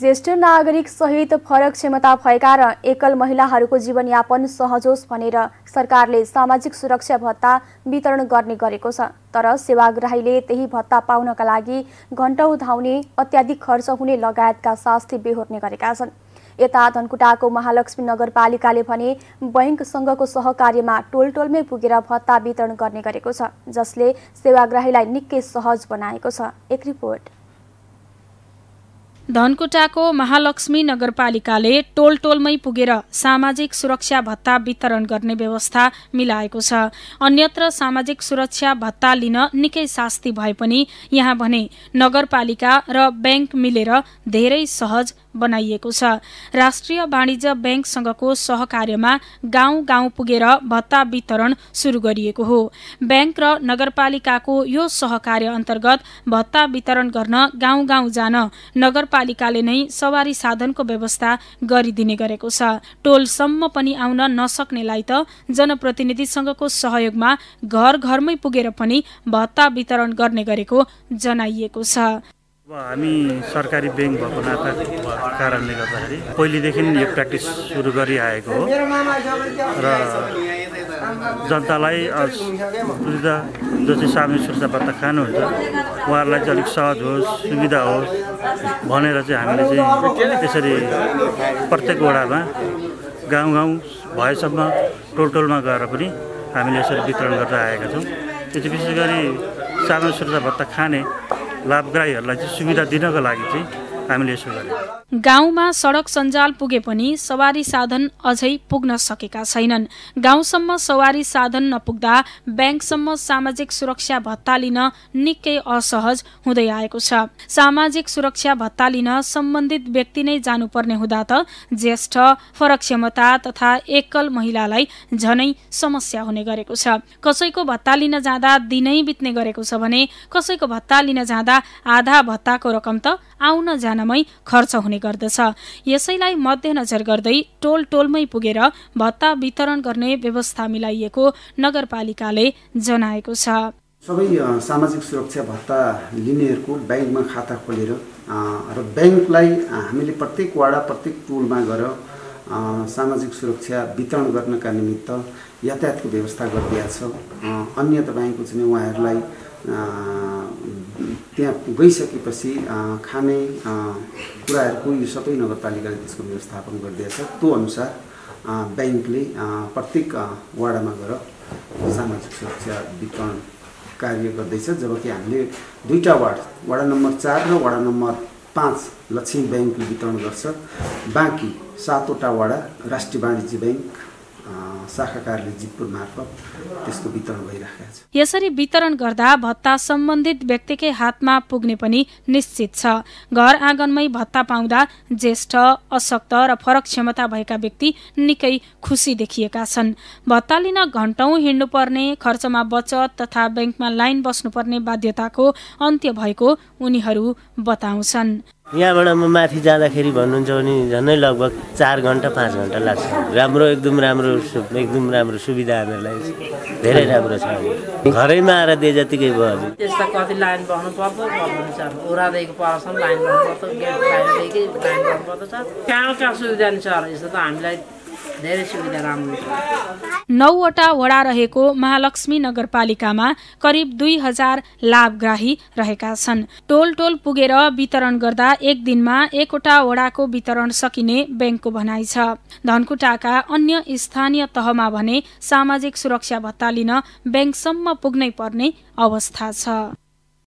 ज्येष्ठ नागरिक सहित फरक क्षमता भएका र एकल महिलाहरूको जीवनयापन सहजोस् भनेर सरकारले सामाजिक सुरक्षा भत्ता वितरण गर्ने गरेको छ। तर सेवाग्राहीले त्यही भत्ता पाउनका लागि घण्टौं धाउने, अत्याधिक खर्च हुने लगायतका शास्ति बेहोर्ने गरेका छन्। यता धनकुटाको महालक्ष्मी नगरपालिकाले भने बैंकसँगको सहकार्यमा टोलटोलमै पुगेर भत्ता वितरण गर्ने गरेको छ, जसले सेवाग्राहीलाई निकै सहज बनाएको छ। एक रिपोर्ट। धनकुटाको महालक्ष्मी नगरपालिकाले टोलटोलमै पुगेर सामाजिक सुरक्षा भत्ता वितरण गर्ने व्यवस्था मिलाएको छ। अन्यत्र सामाजिक सुरक्षा भत्ता लिन निकै सास्ती भए पनि यहाँ भने नगरपालिका र बैंक मिलेर धेरै सहज बनाइएको छ। राष्ट्रिय वाणिज्य बैंकसँगको सहकार्यमा गाउँ गाउँ पुगेर भत्ता वितरण सुरु गरिएको हो। बैंक र नगरपालिकाको यो सहकार्य अन्तर्गत भत्ता वितरण गर्न गाउँ गाउँ जान नगरपालिकाले नै सवारी साधनको व्यवस्था गरिदिने गरेको छ। टोलसम्म पनि आउन नसक्नेलाई त जनप्रतिनिधिसँगको सहयोगमा घर घरमै पुगेर पनि भत्ता वितरण गर्ने गरेको जनाइएको छ। हामी सरकारी बैंक भएको नाता कारणले गर्दाखेरि पहिलेदेखि यो प्र्याक्टिस सुरु गरिआएको हो र जनतालाई जो चाहिँ सामाजिक सुरक्षा भत्ता खानुहुन्छ उहाँहरूलाई चाहिँ अलिक सहज होस्, सुविधा होस् भनेर चाहिँ हामीले चाहिँ त्यसरी प्रत्येक वडामा गाउँ गाउँ भएसम्म टोलटोलमा गएर पनि हामीले यसरी वितरण गर्दै आएका छौँ। त्यो चाहिँ विशेष गरी सामाजिक सुरक्षा भत्ता खाने लाभग्राहीहरूलाई चाहिँ सुविधा दिनको लागि चाहिँ हामीले यसो गरेको। गाउँमा सडक सञ्जाल पुगे पनि सवारी साधन अझै पुग्न सकेका छैनन्। गाउँसम्म सवारी साधन नपुग्दा बैंकसम्म सामाजिक सुरक्षा भत्ता लिन निकै असहज हुँदै आएको छ। सामाजिक सुरक्षा भत्ता लिन सम्बन्धित व्यक्ति नै जानुपर्ने हुँदा त ज्येष्ठ, फरक क्षमता तथा एकल महिलालाई झनै समस्या हुने गरेको छ। कसैको भत्ता लिन जाँदा दिनै बित्ने गरेको छ भने कसैको भत्ता लिन जाँदा आधा भत्ताको रकम त आउन जान खर्च हुने गर्दछ। यसैलाई मध्यनजर गर्दै टोल टोलमै पुगेर भत्ता वितरण गर्ने व्यवस्था मिलाइएको नगरपालिकाले जनाएको छ। सबै सामाजिक सुरक्षा भत्ता लिनेहरुको बैंकमा खाता खोलेर र बैंकलाई हामीले प्रत्येक वडा, प्रत्येक टोलमा गएर सामाजिक सुरक्षा वितरण गर्नका निमित्त यातायातको व्यवस्था गरिदिया छ। अन्य तपाईँको चाहिँ उहाँहरुलाई त्यहाँ पुगिसकेपछि खाने कुराहरुको यो सबै नगरपालिकाले त्यसको व्यवस्थापन गरिदिएछ। त्यो अनुसार बैंकले प्रत्येक वडामा गएर सामाजिक सुरक्षा वितरण कार्य गर्दैछ, जबकि हामीले दुईटा वडा नम्बर 4 र वडा नम्बर 5 लक्ष्मी बैंकले वितरण गर्छ। बाँकी 7 वटा वडा राष्ट्रिय वाणिज्य बैंक यसरी वितरण गर्दा भत्ता सम्बन्धित व्यक्तिकै हातमा पुग्ने पनि निश्चित छ। घर आँगनमै भत्ता पाउँदा ज्येष्ठ, अशक्त र फरक क्षमता भएका व्यक्ति निकै खुसी देखिएका छन्। भत्ता लिन घण्टौं हिँड्नुपर्ने, खर्चमा बचत तथा बैंकमा लाइन बस्नुपर्ने बाध्यताको अन्त्य भएको उनीहरू बताउँछन्। यहाँबाट म माथि जाँदाखेरि भन्नुहुन्छ भने झन्डै लगभग 4 घण्टा 5 घण्टा लाग्छ। राम्रो, एकदम राम्रो सुविधा हामीलाई धेरै राम्रो छ। घरैमा आएर दिए जतिकै भयो। त्यस्ता कति लाइन बस्नु पर्छ, ओह्रादेखि परसम्म लाइन बस्नु पर्छ, गेट बाहिरदेखि लाइन बस्नु पर्छ। कहाँका सुविधा छ यस्तो त हामीलाई धेरै सुविधा राम्रो छ। 9 वटा वडा रहेको महालक्ष्मी नगरपालिकामा करिब 2000 लाभग्राही रहेका छन्। टोल टोल पुगेर वितरण गर्दा एक दिनमा 1 वटा वडाको वितरण सकिने बैंकको भनाइ छ। धनकुटाका अन्य स्थानीय तहमा भने सामाजिक सुरक्षा भत्ता लिन बैंकसम्म पुग्नै पर्ने अवस्था छ।